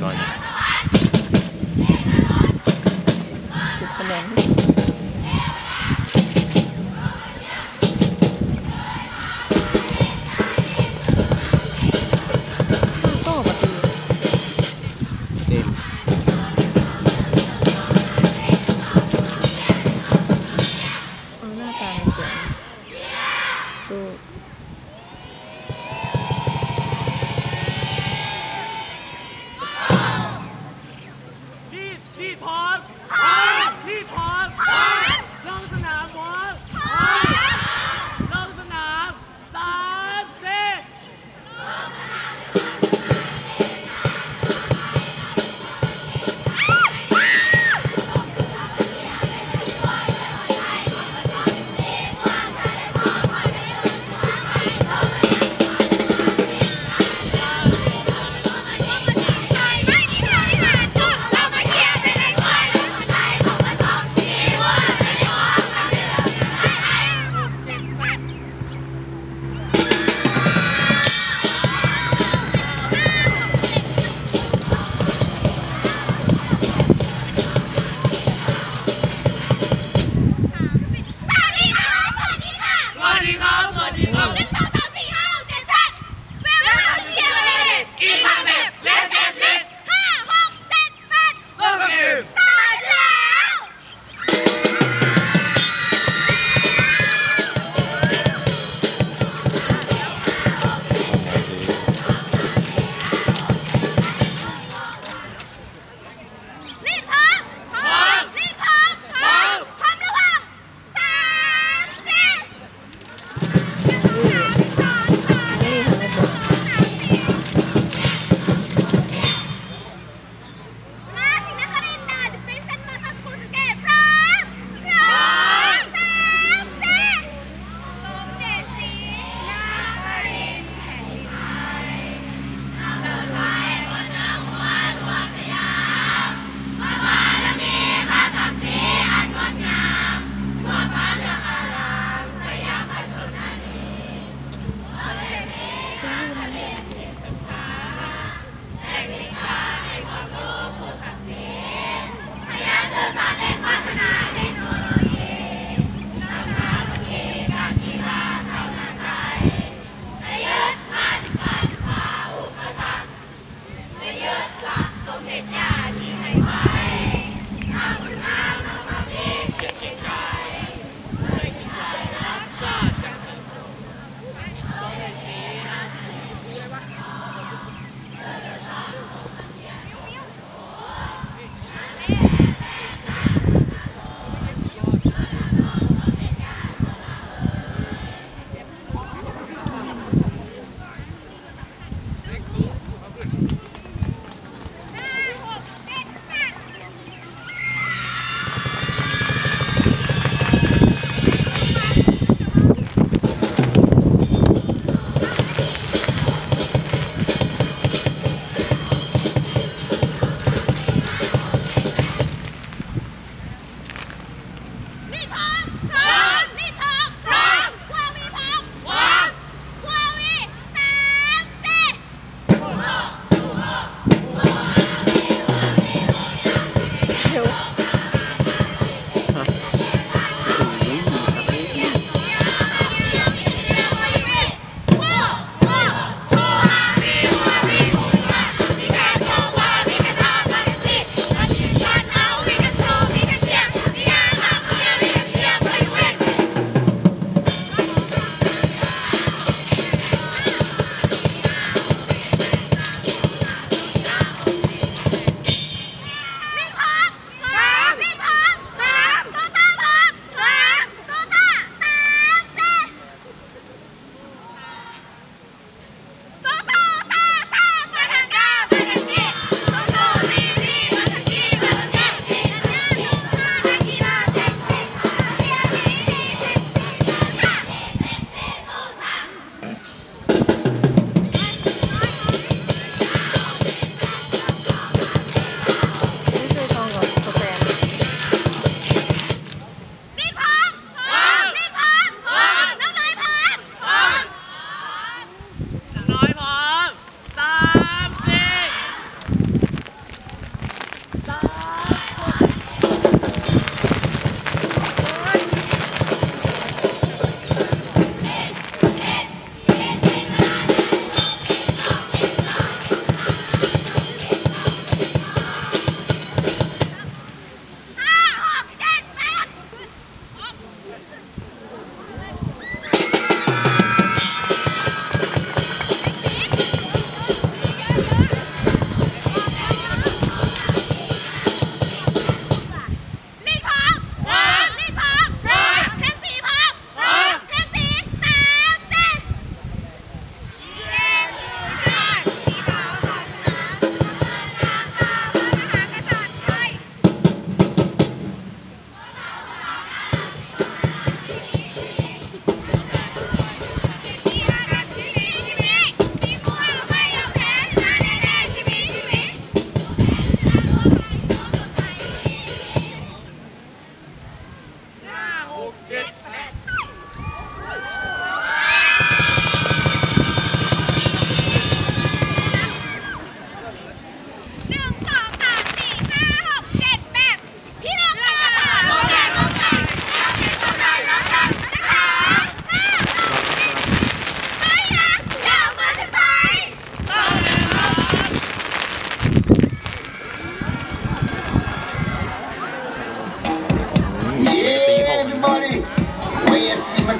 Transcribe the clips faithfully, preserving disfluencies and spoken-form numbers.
เลยตอนนี้สิบคะแนน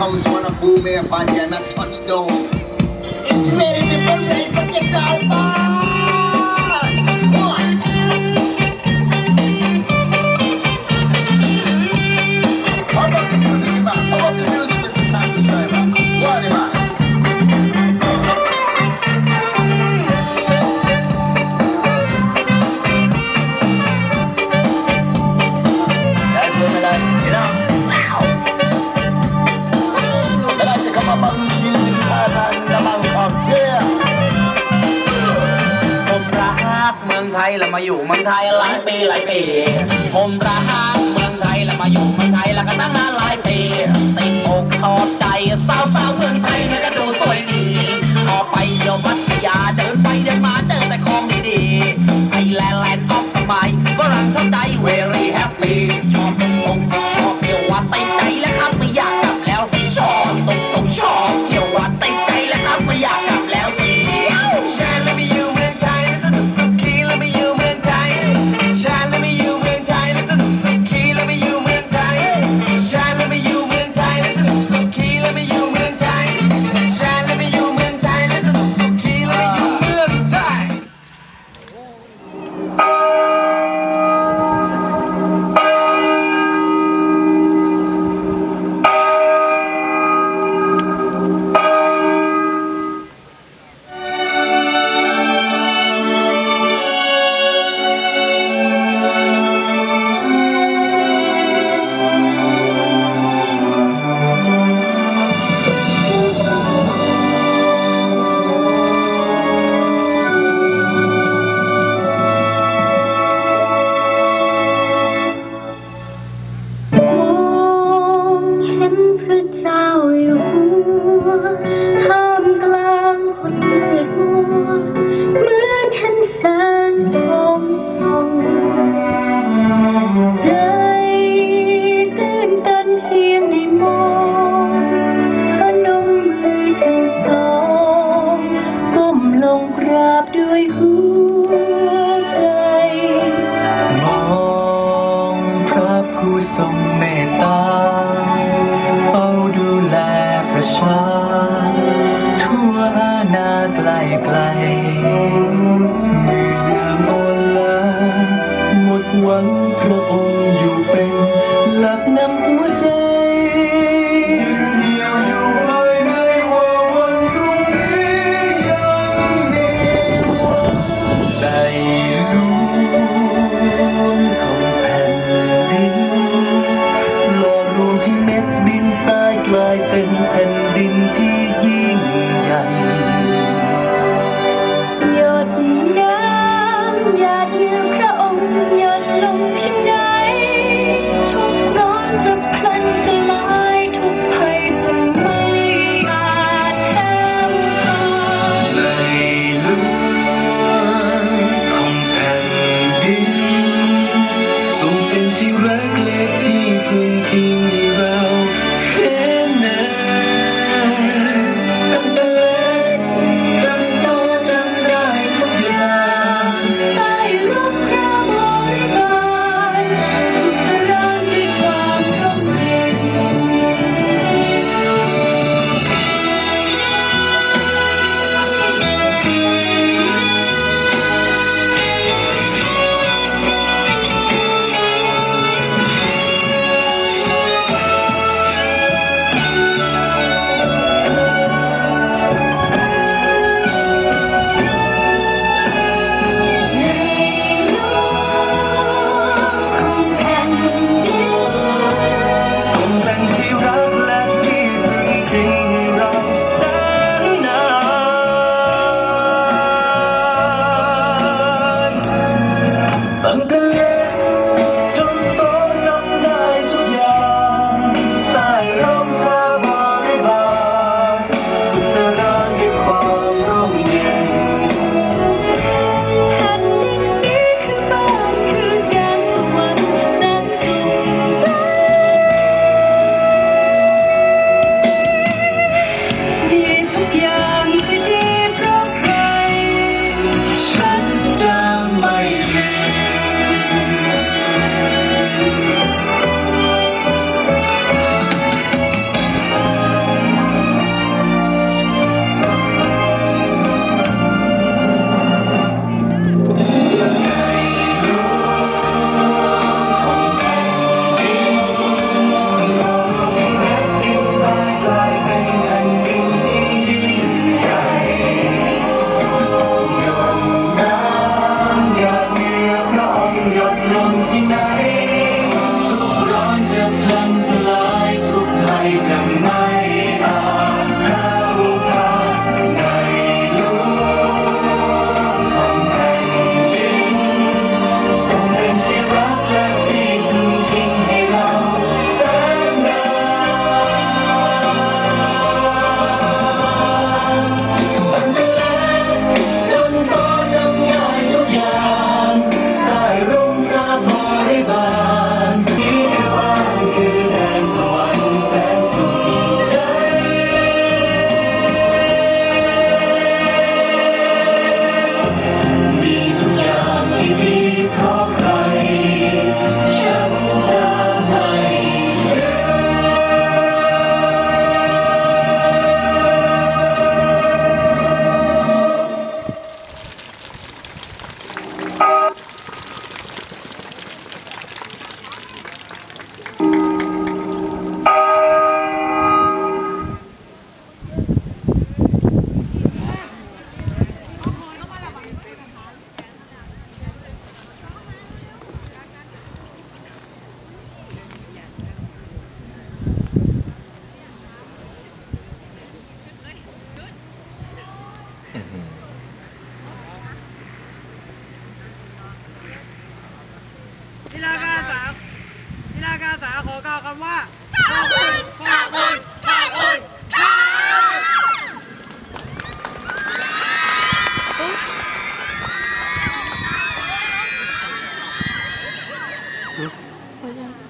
comes on a boom air body and a touchdown. It's ready, people ready for guitar part. One. How about the music, man? How about the music, Mister Taxi Driver? One, man.และมาอยู่เมืองไทยหลายปีหลายปีผมรักเมืองไทยและมาอยู่เมืองไทยแล้วก็ตั้งนานหลายปีติดอกชอบใจสาวสาวเมืองไทยเนี่ยก็ดูสวยดีพอไปเที่ยวพัทยาเดินไปเดินมาเจอแต่ของดีๆไทยแลนด์แลนด์ออฟสมัยฝรั่งชอบใจ very happy ชอบตรงชอบเที่ยววัดติดใจและครับไม่อยากกลับแล้วสิชอบตรงตรงชอบเที่ยววัดติดใจและครับไม่อยากกลับแล้วสิแชร์และมีอยู่เมืองไทยสนุกสุดเป็นแผ่นดิน กันว่าขอบคุณขอบคุณขอบคุณครับ